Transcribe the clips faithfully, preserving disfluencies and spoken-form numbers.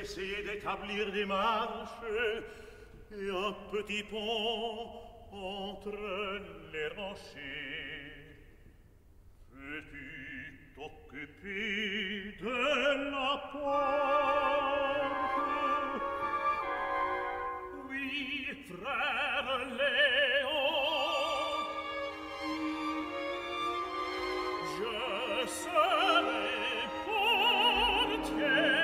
Essayer d'établir des marches et un petit pont entre les rochers. Peux-tu t'occuper de la porte? Oui, frère Léon, je serai portier.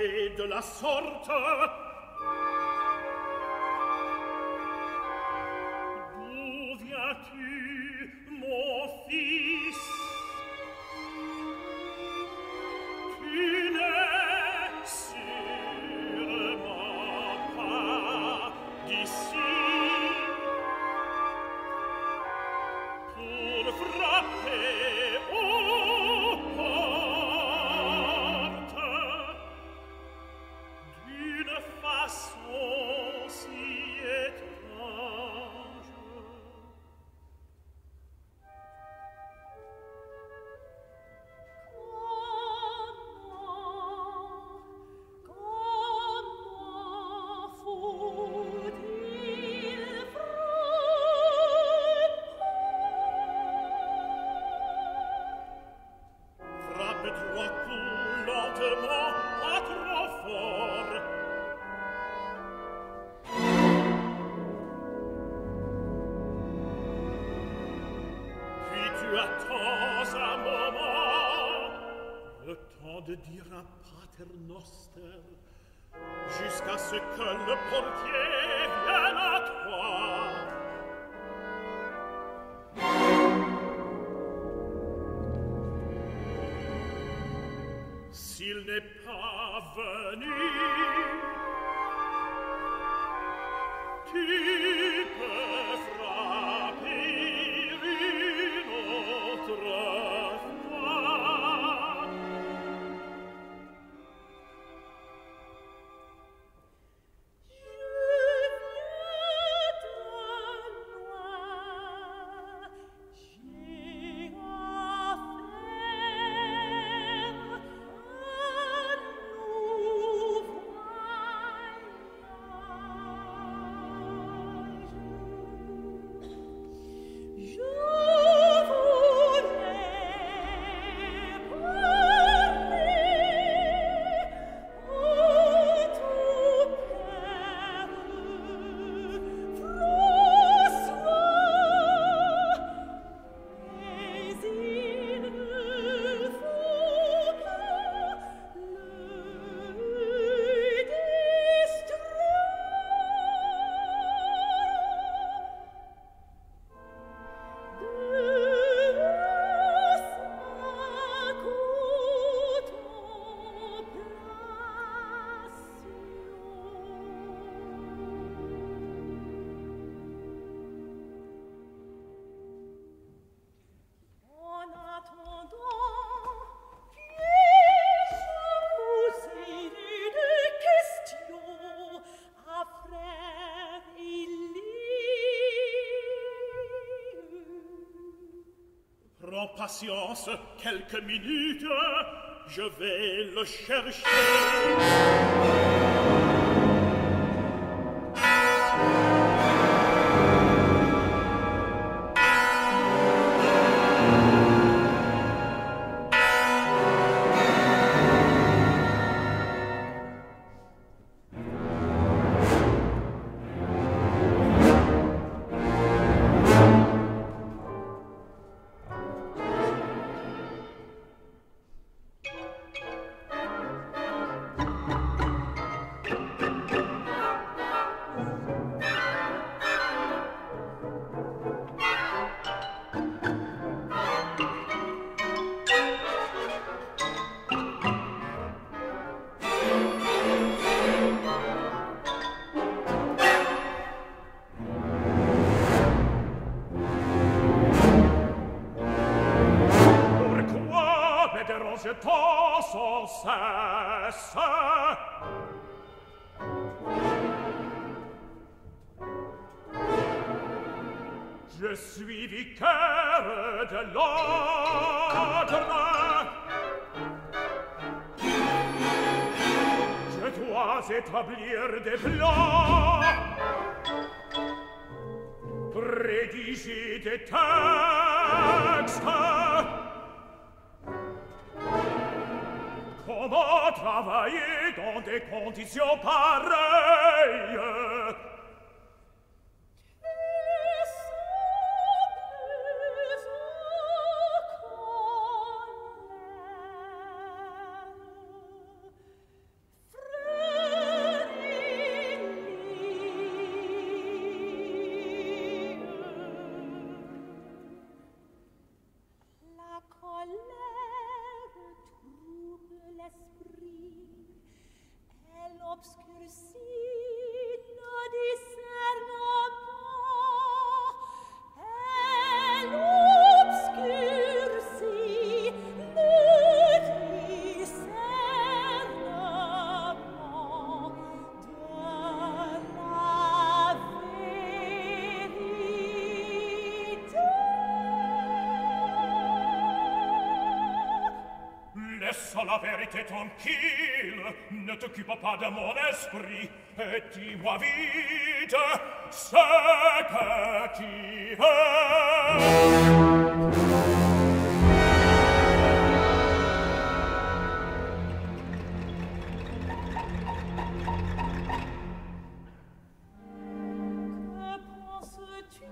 che de la sorte d'où viens-tu mon fils tu n'es sûrement pas d'ici pour frapper aux portes d'une façon si étrange. Comment, comment faut-il frapper? Frappe-toi plus lentement, pas trop fort. Attends un moment, le temps de dire un paternoster, jusqu'à ce que le portier vienne à toi. S'il n'est pas venu, tu peux frapper. En patience, quelques minutes, je vais le chercher. Tant sans cesse. Je suis vicaire de l'ordre. Je dois établir des plans, rédiger des textes. Comment travailler dans des conditions pareilles? Que Verso la vérité tranquille, ne t'occupe pas de mon esprit, et dis-moi vite ce que tu veux. Que penses-tu?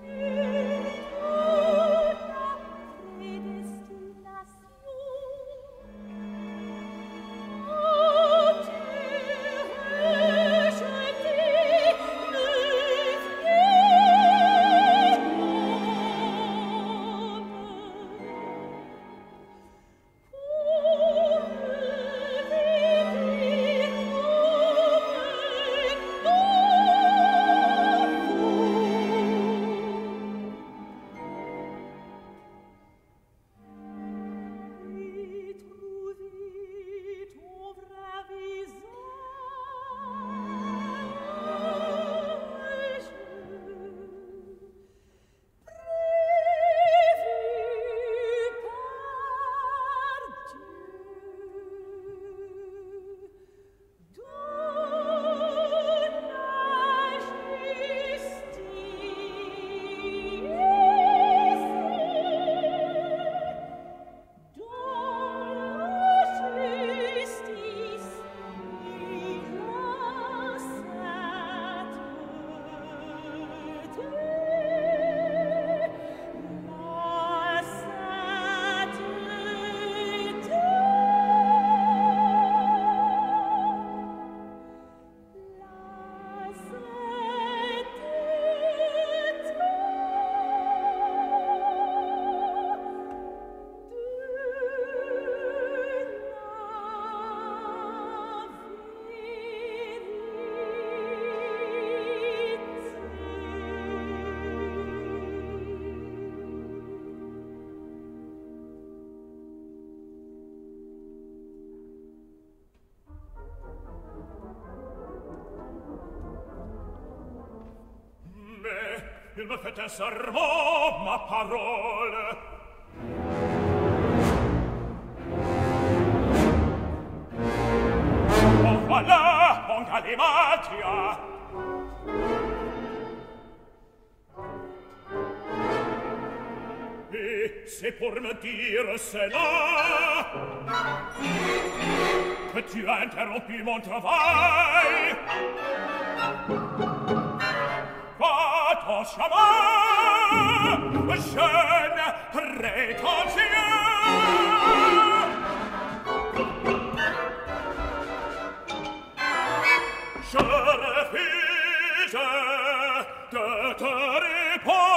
Il me fait un serment, ma parole. En voilà, en galimatia. Et c'est pour me dire cela que tu as interrompu mon travail. Ton chemin, jeune prétentieux, je refuse de te répondre.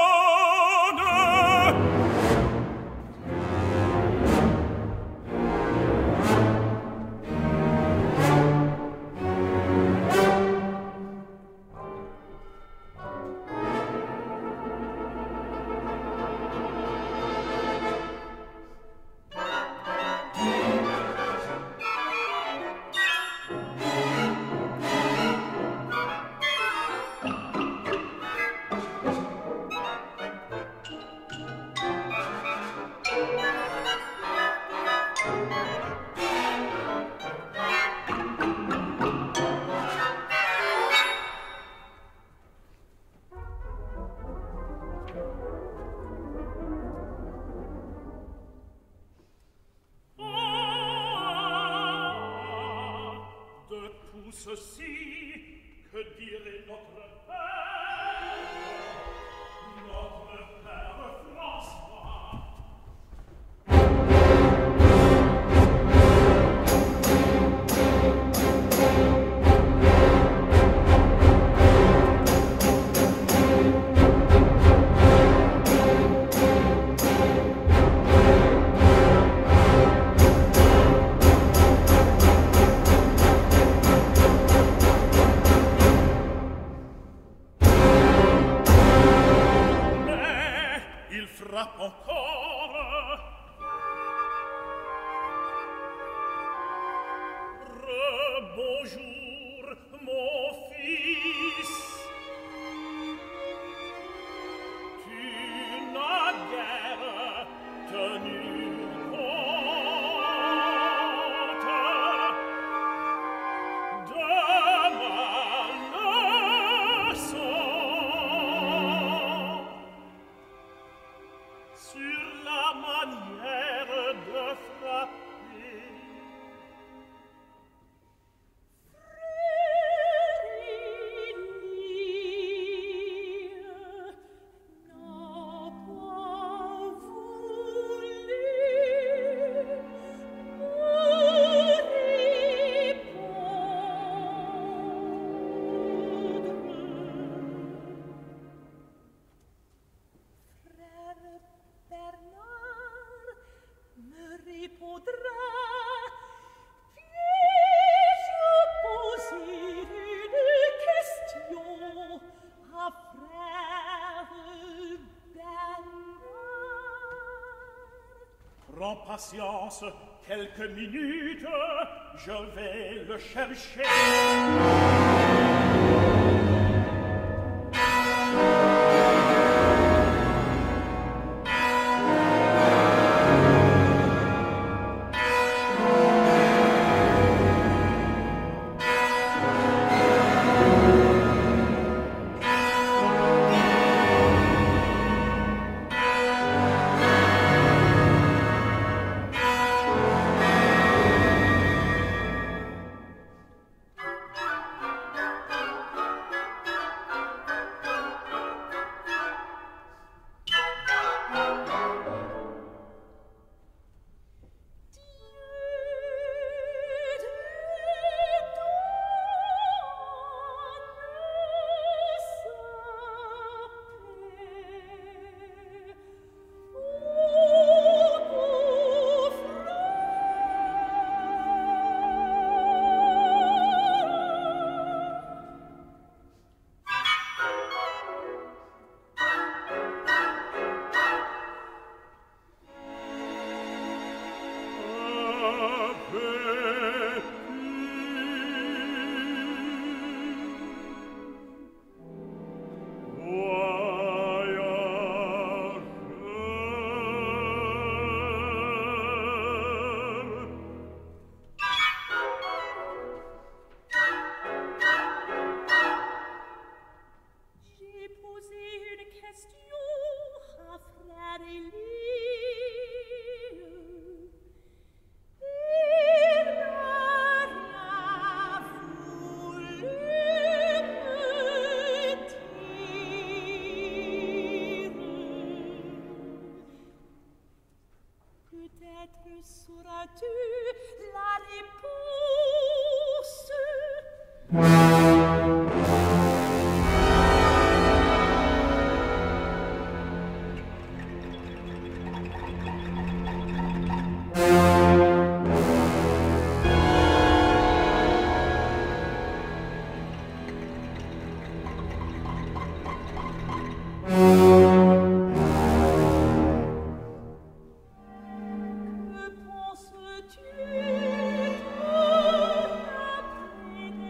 Tenu compte patience quelques minutes, je vais le chercher.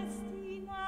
Destination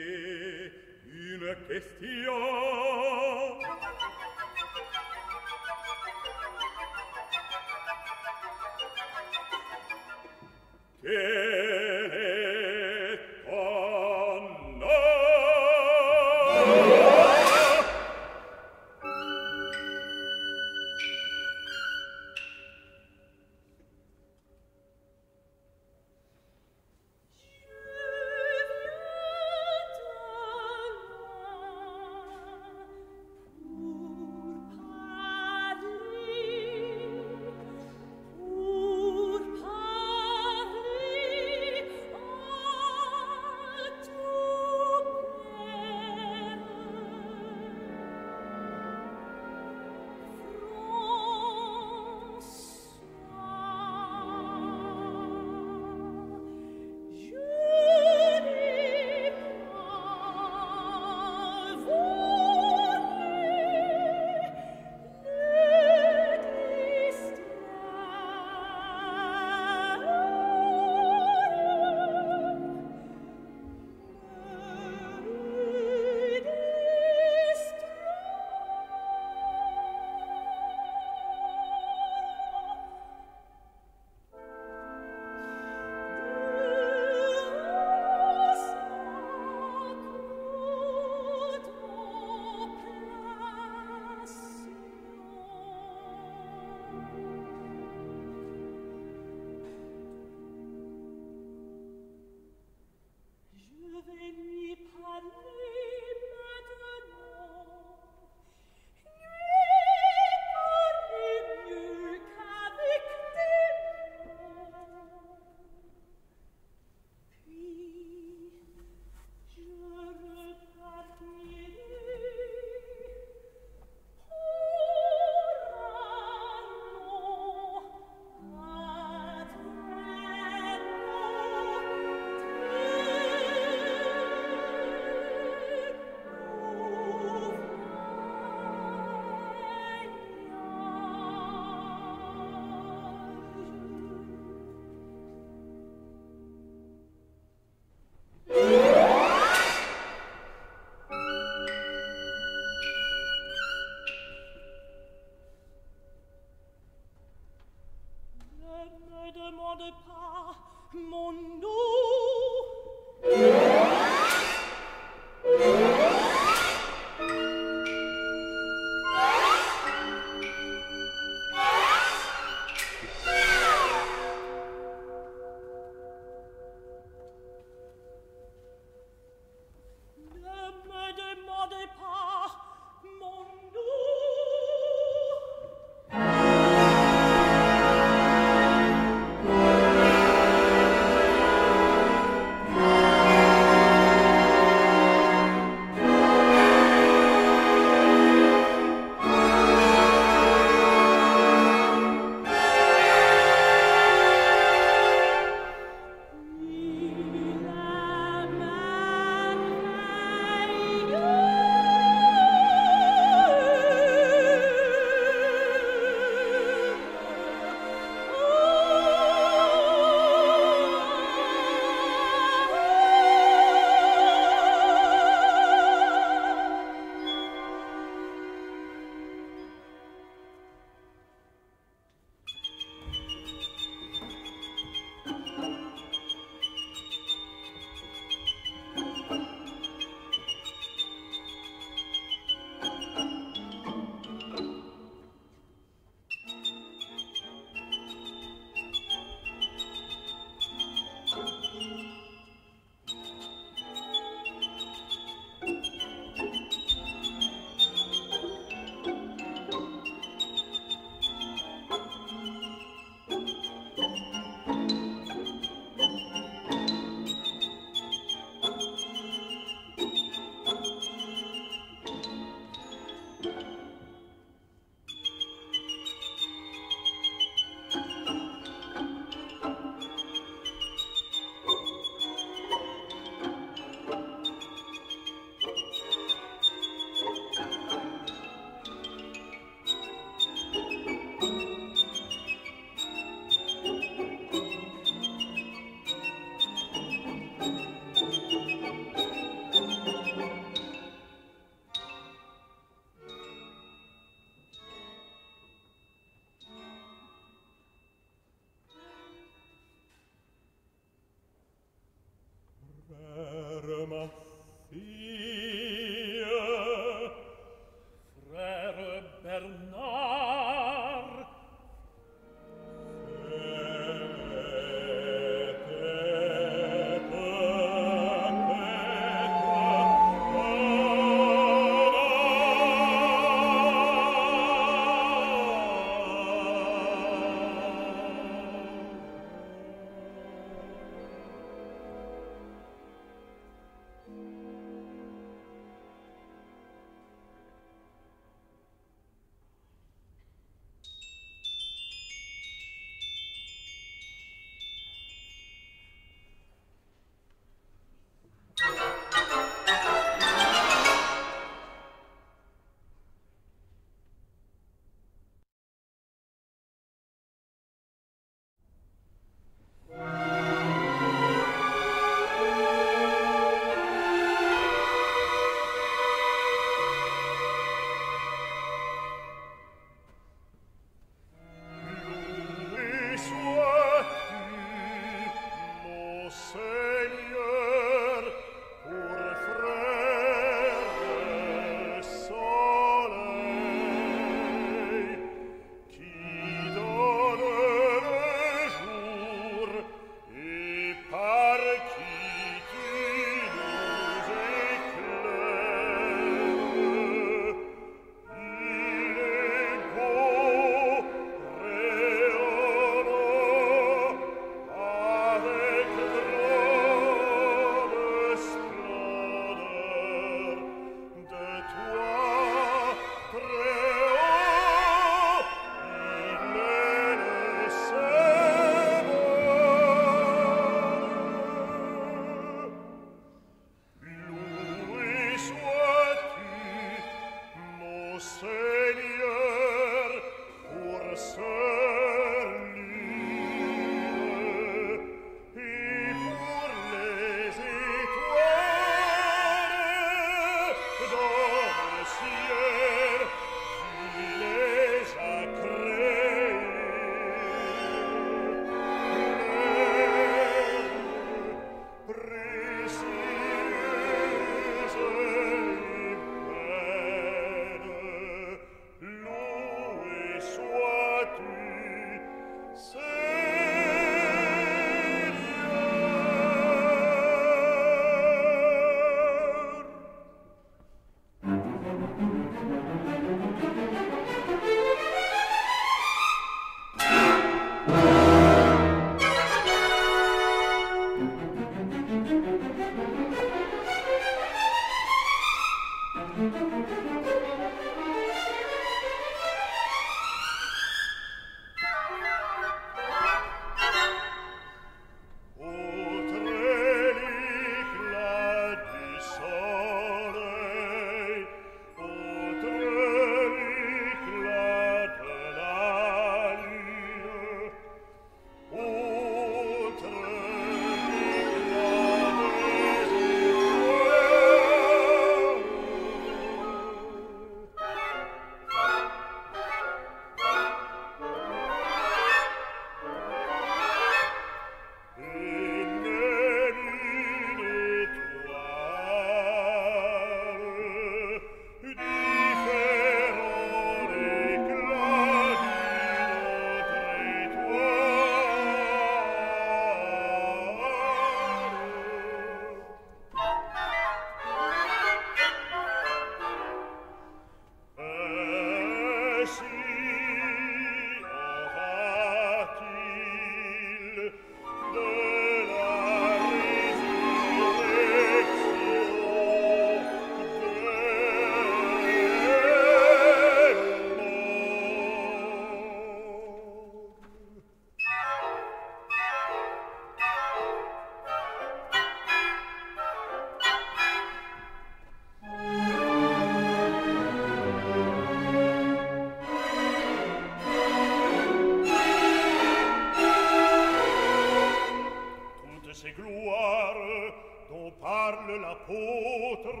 parle l'apôtre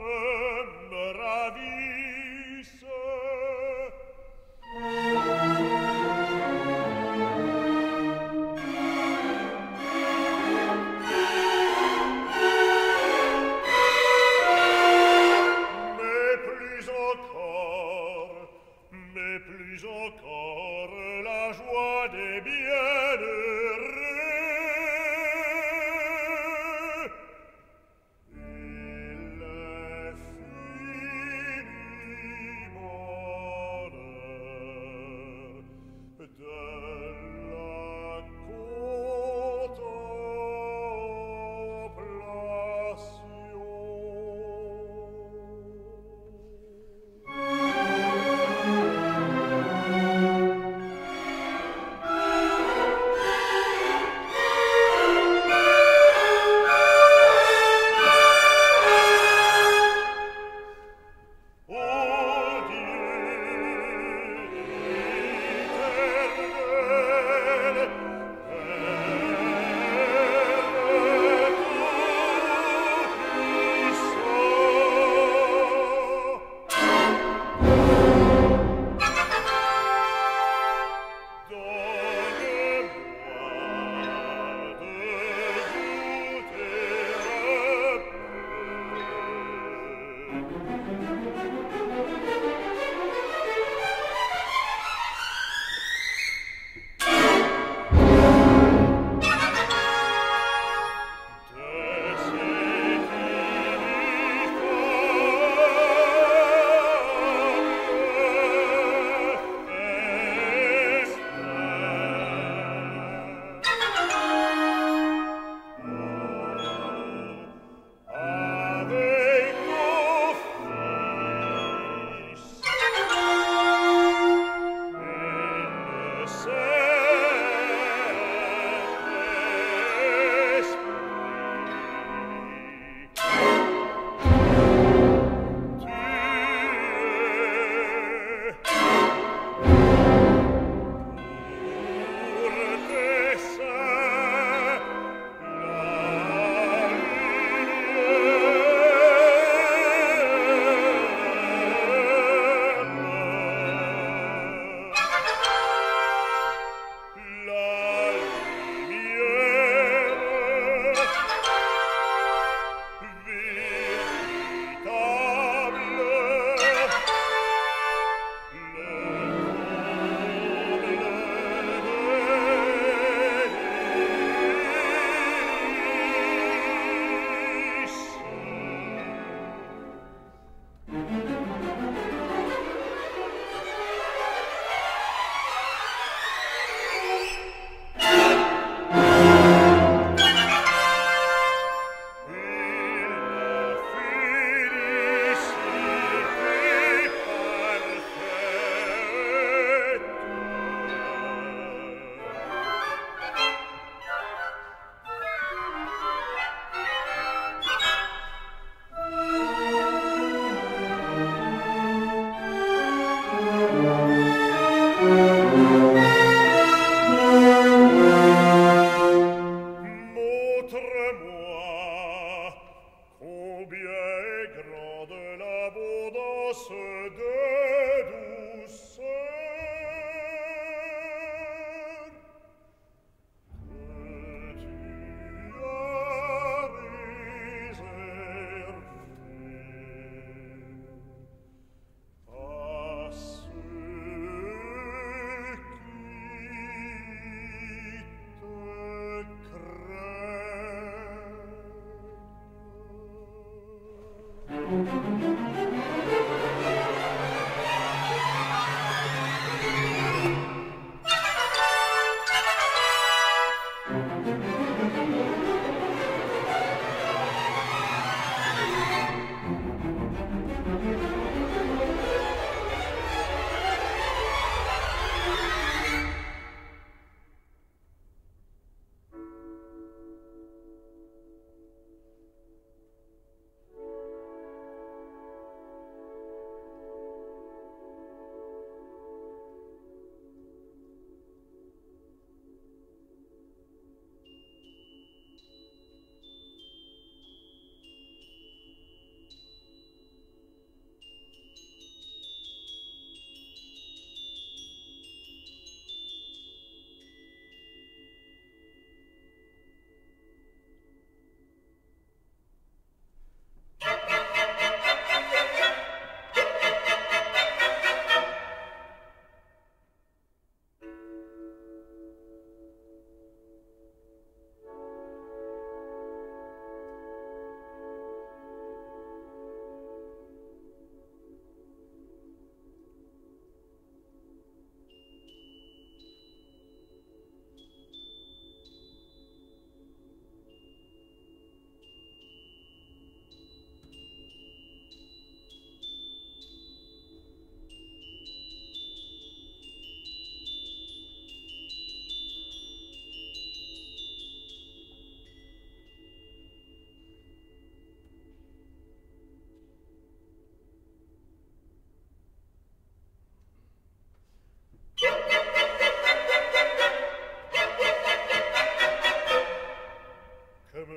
me ravissent.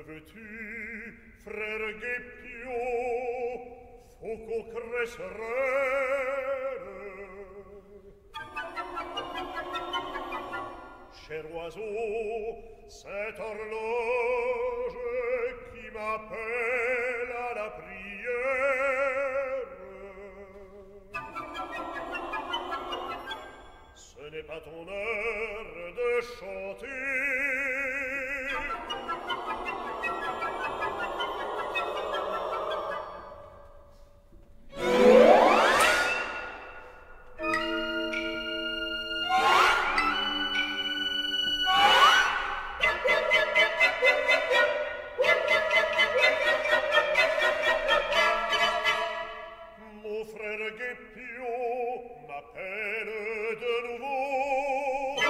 veux-tu, frère Guépio, faut qu'on crèche rêve. Cher oiseau, cette horloge qui m'appelle à la prière, ce n'est pas ton heure de chanter. M'appelle de nouveau.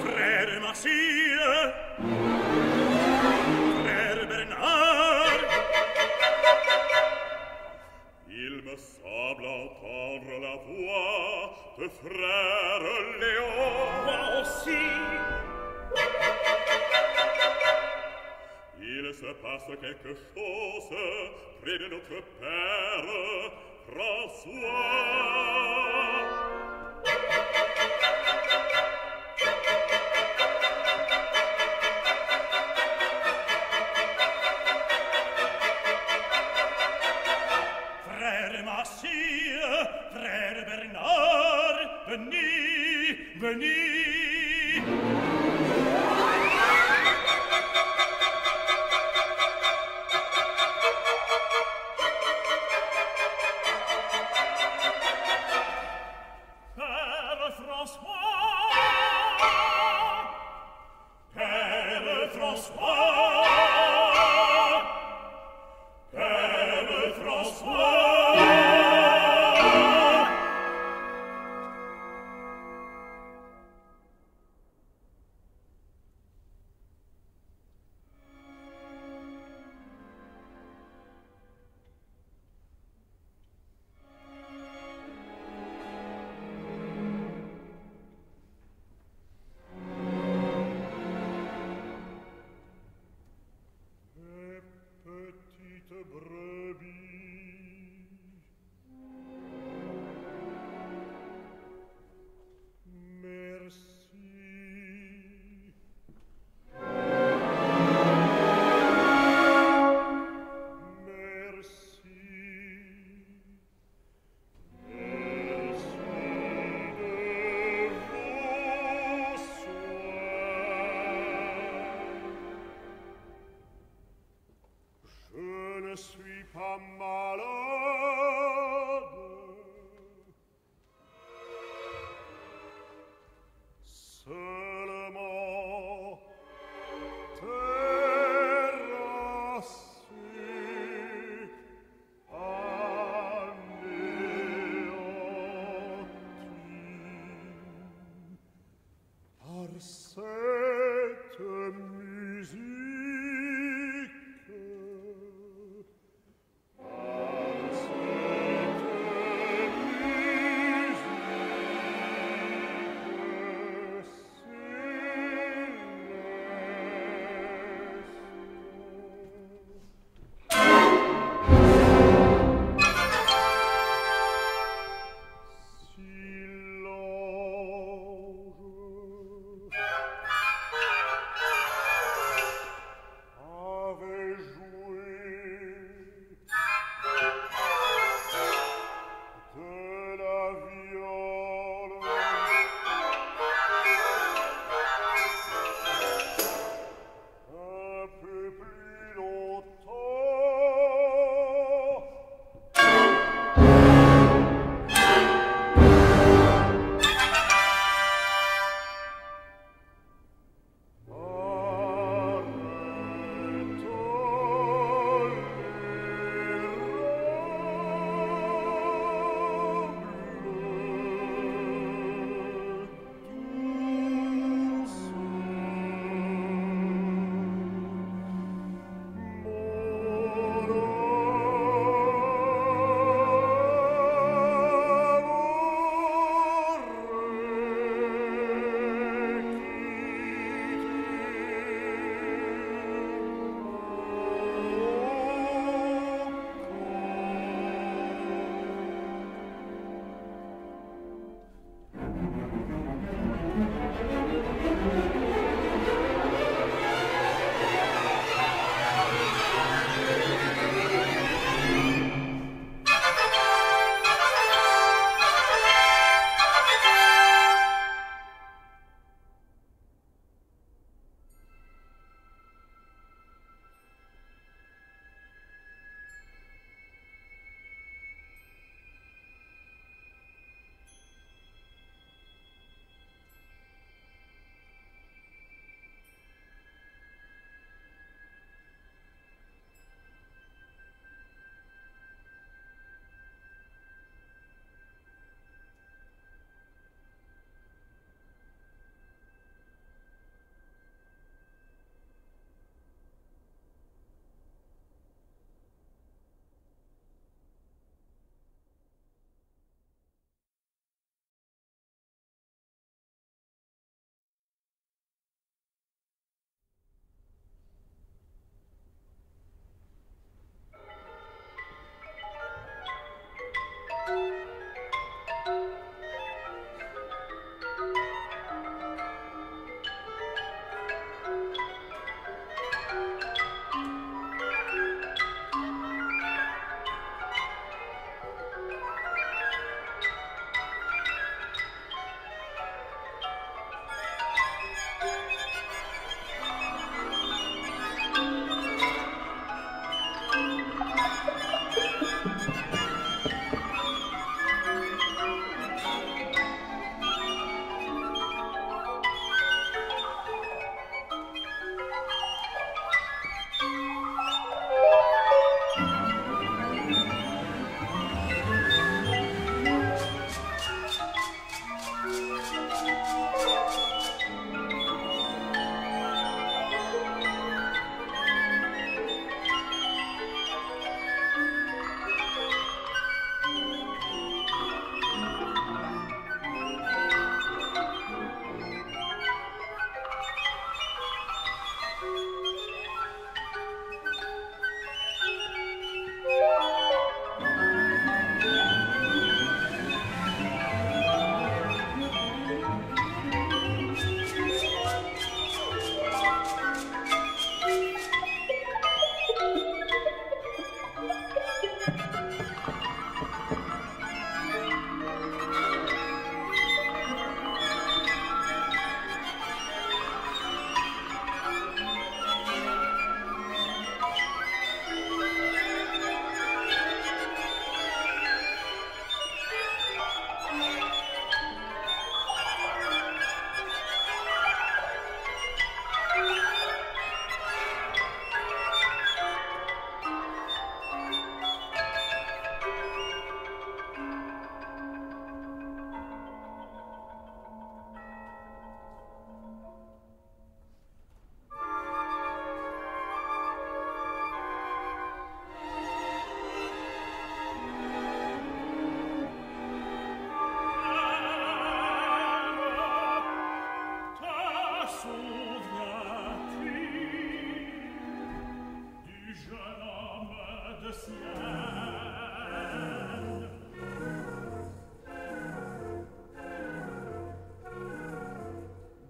Frère Massieu, Frère Bernard, il me semble entendre la voix de Frère Léon. Moi aussi. Il se passe quelque chose près de notre père François. Frère Massieu, Frère Bernard, venez, venez. Père François, Père François, Père François.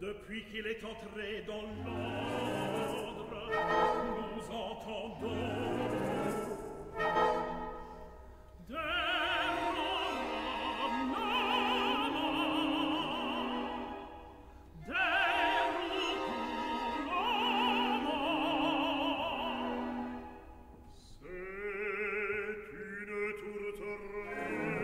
Depuis qu'il est entré dans l'ordre, nous entendons des ronronnements, des ronronnements. C'est une tourterelle.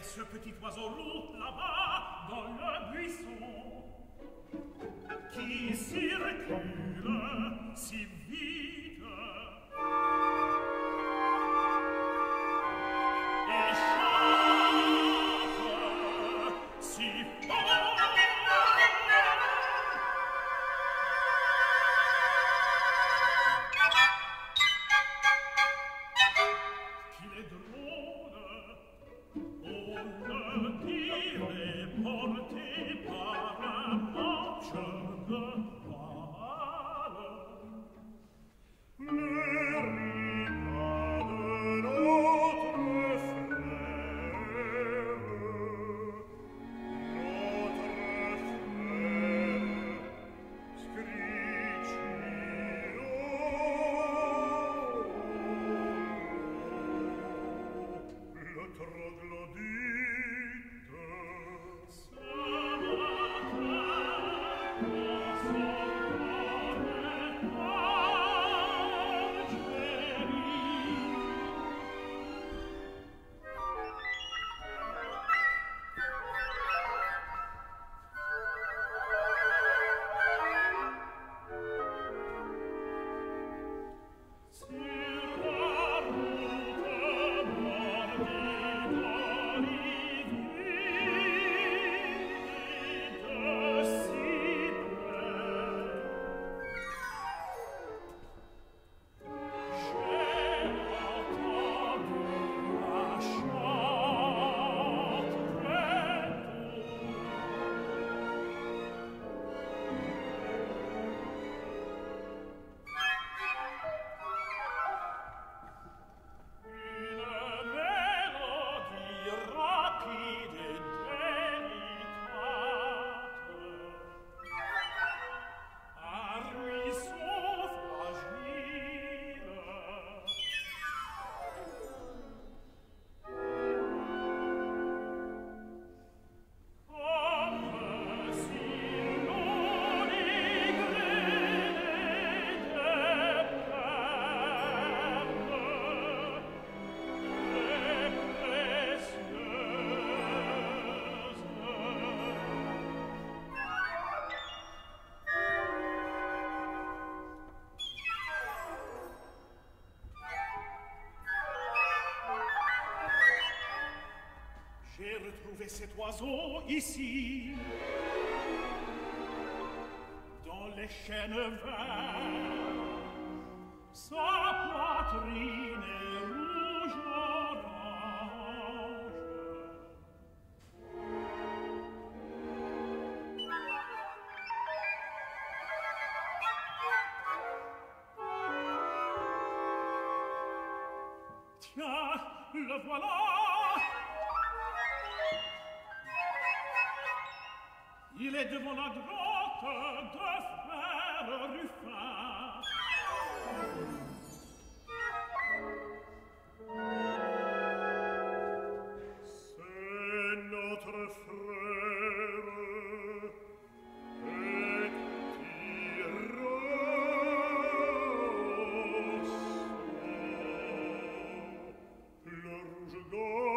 Ce petit oiseau roux là-bas dans le buisson qui circule si vite et chante si fort. Qu'il est drôle. On le dirait porté par un manche de poil. cet oiseau ici, dans les chênes verts, sa poitrine est rouge-orange. Tiens, le voilà! Il est devant la grotte de Frère Ruffin. C'est notre frère Pettirosseau, le rouge-gorge.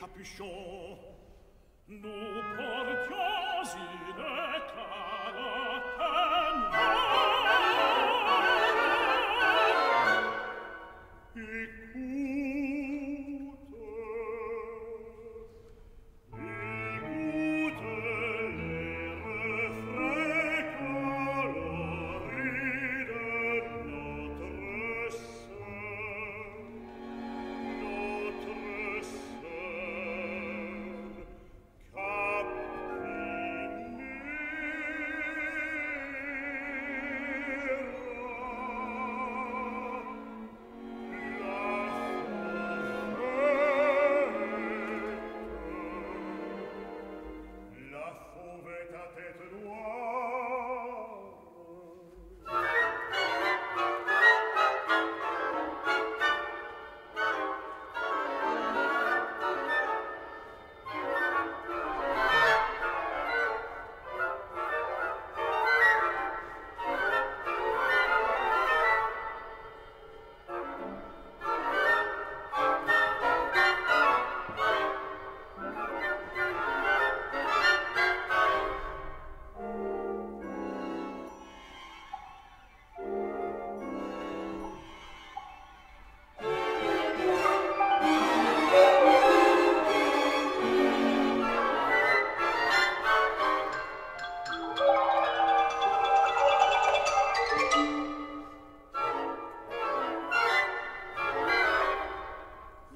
Capuchon, nous portions une calotte noire. Écoute, écoute les refrains colorés de notre sœur, notre sœur.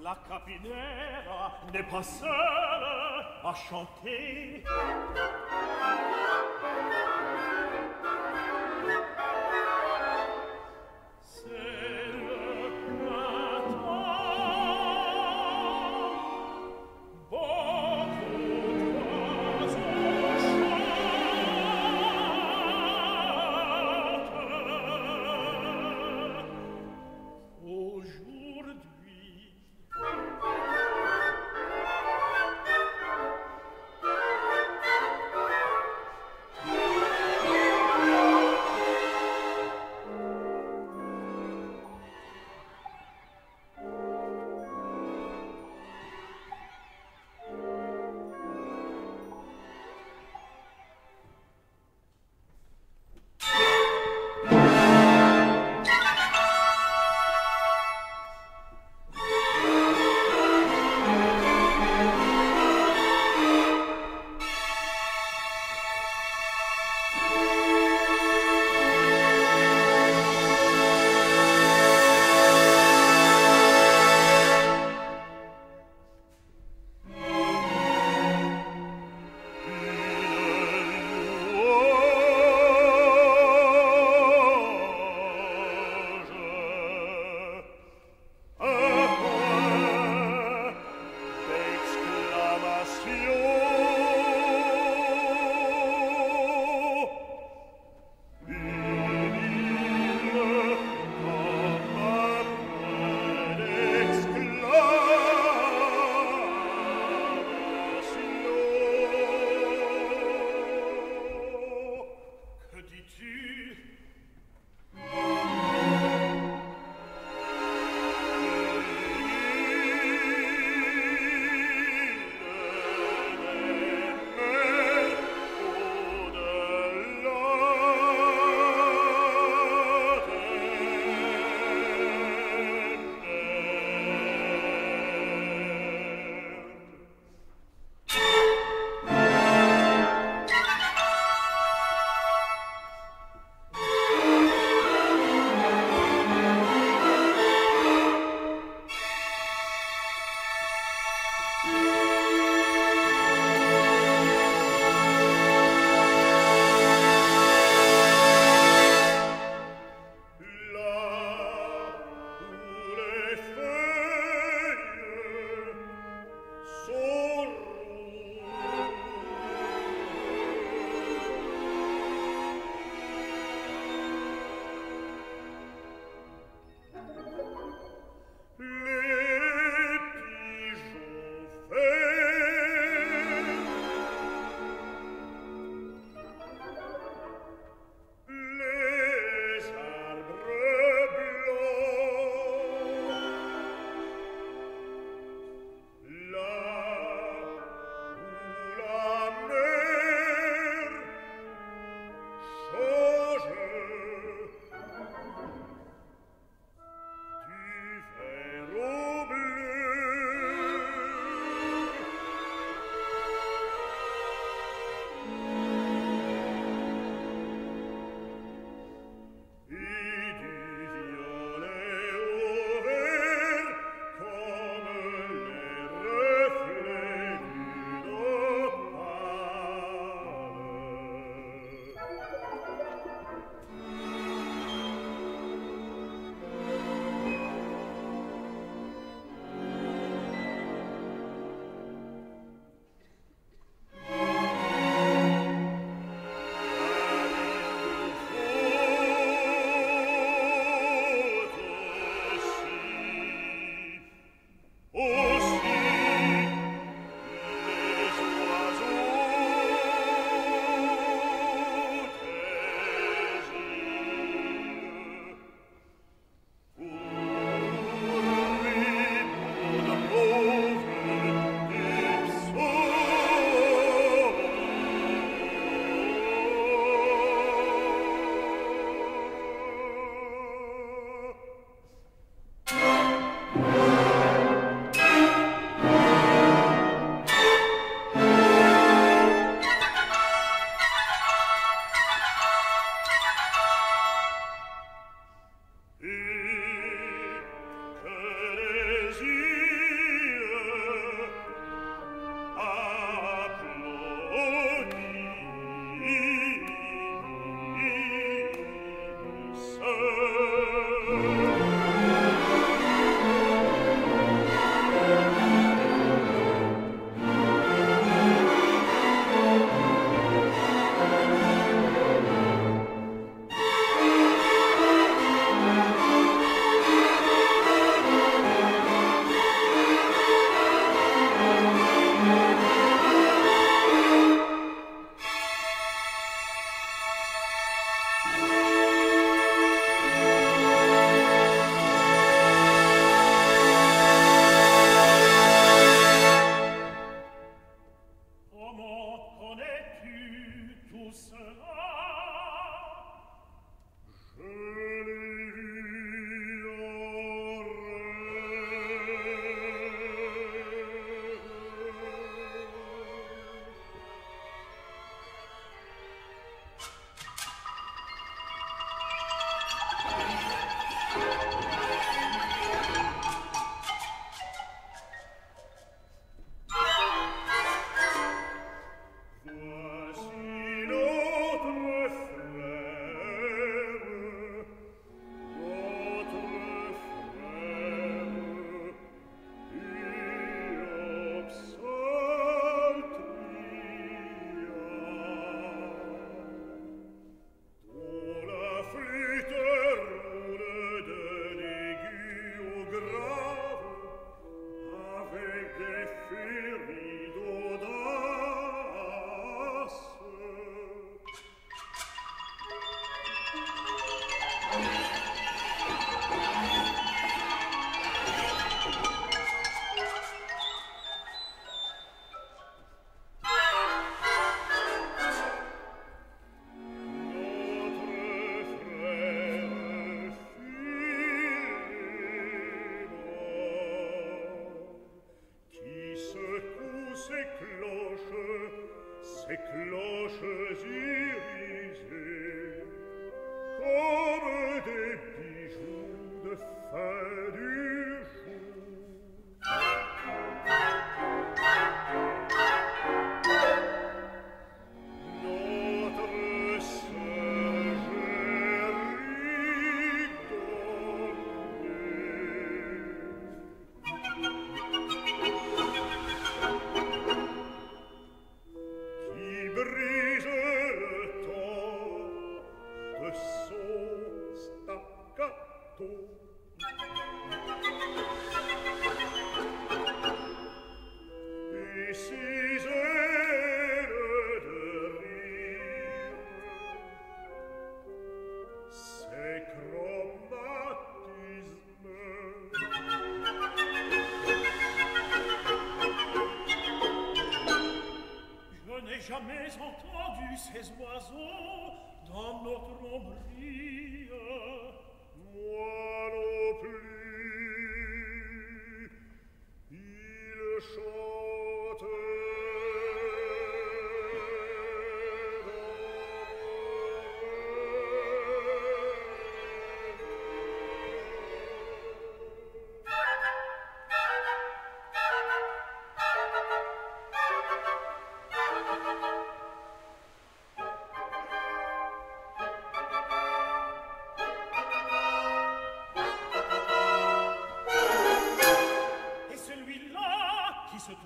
La capinière n'est pas seule à chanter. cloches, ces cloches irisées, comme des bijoux de fin du jour. Notre Seigneurie donnée, qui brise le temps de son staccato. Jamais entendu ces oiseaux dans notre ombrille. Moi non plus, ils chantent. Nous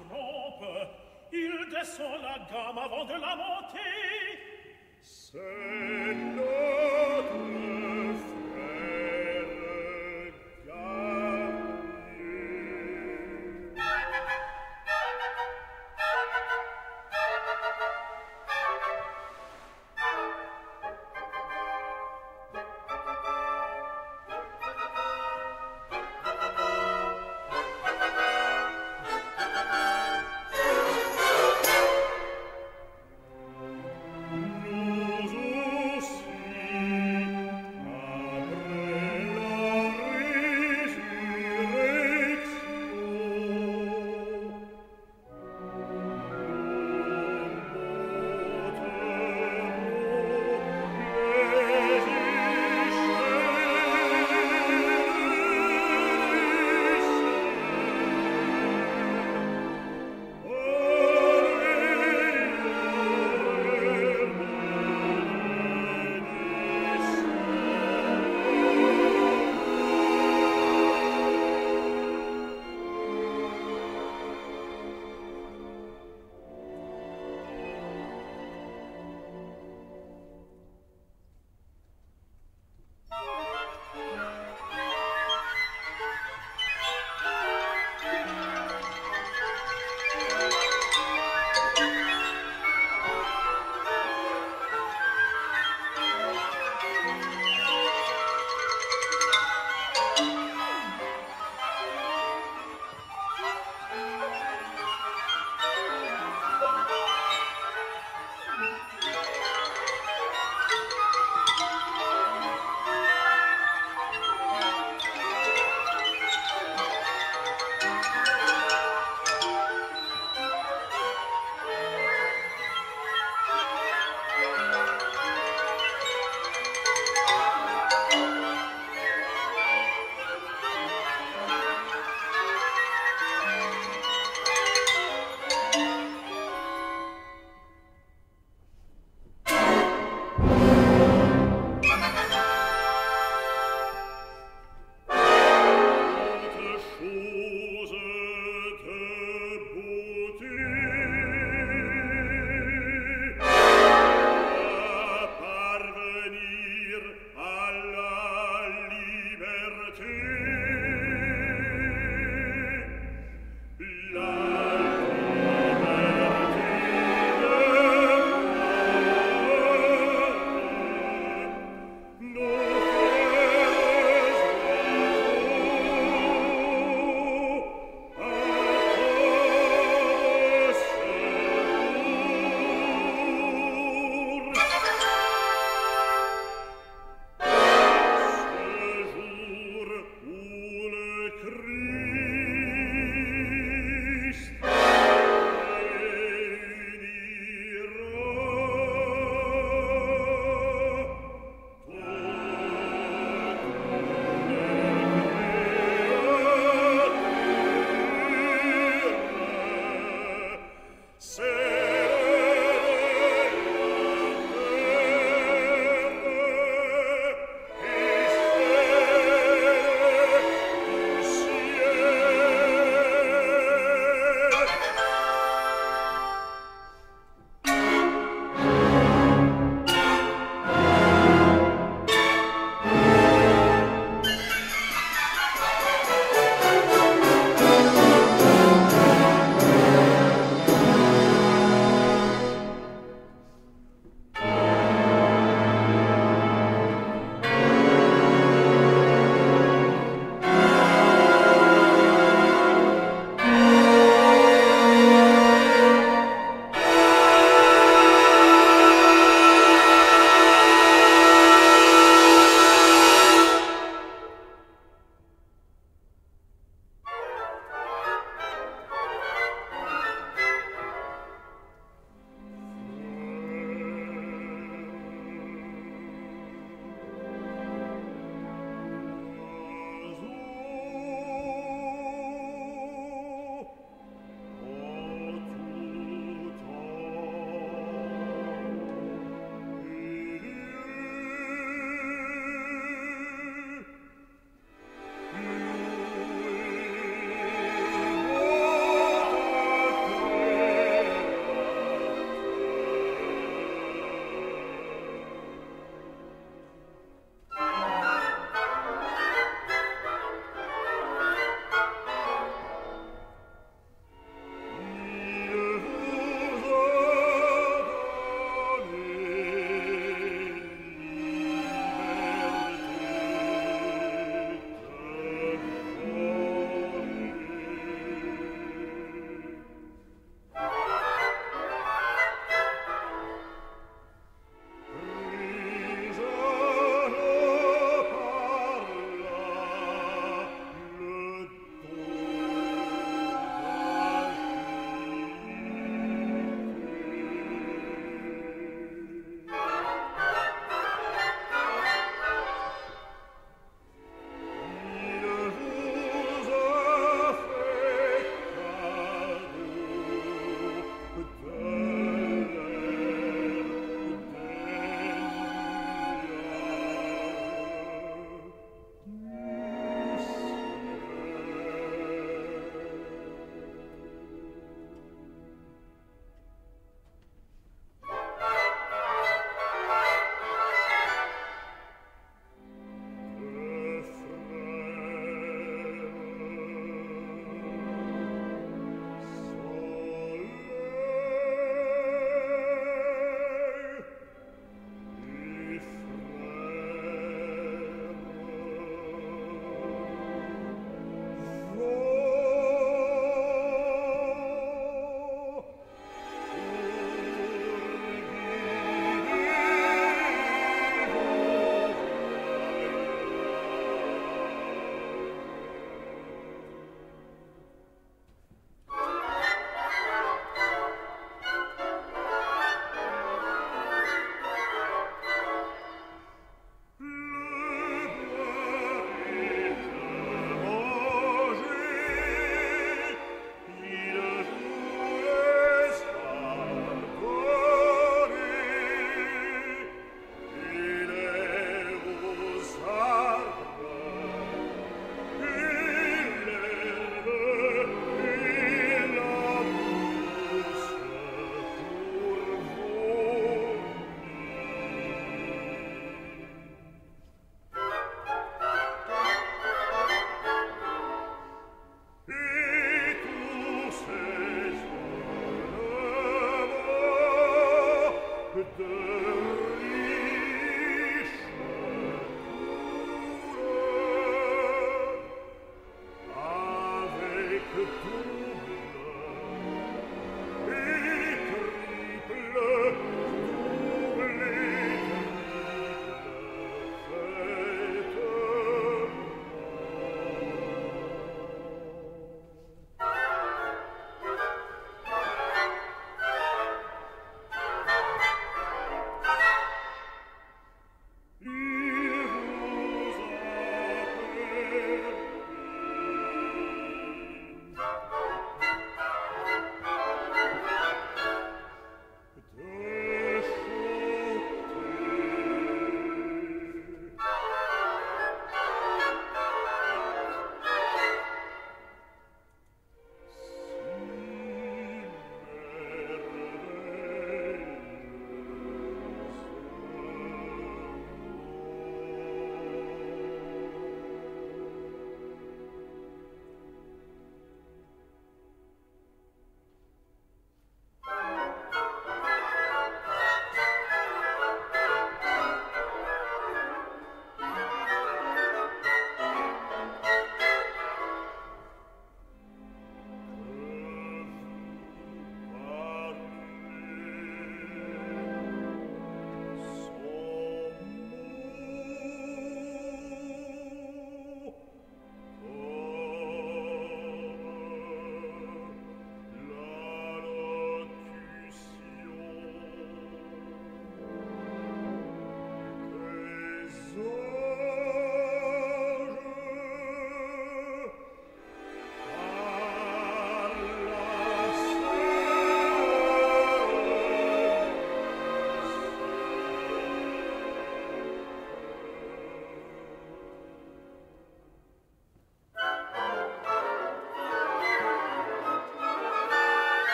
aussi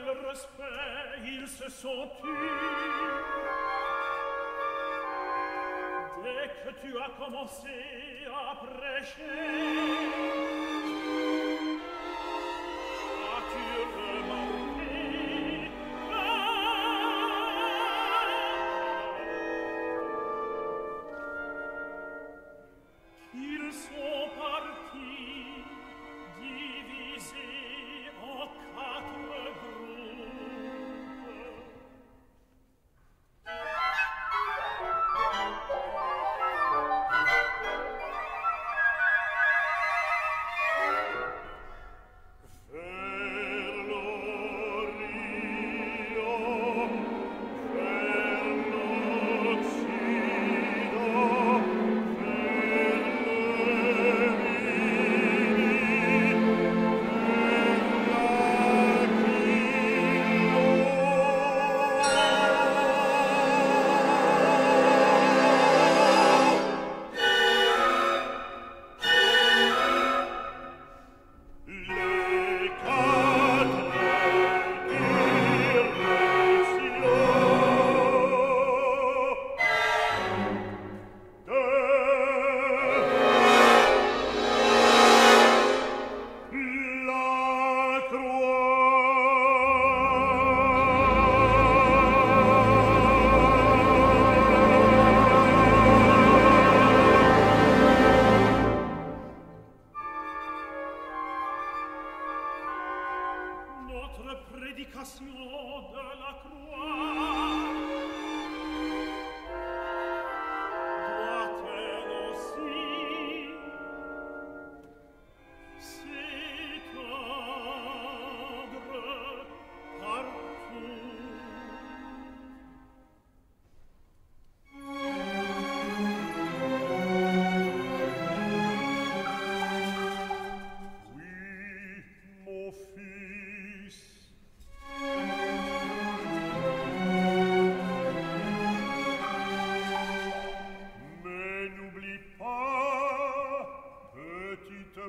quel respect ils se sont tus. Dès que tu as commencé à prêcher,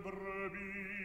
brebis.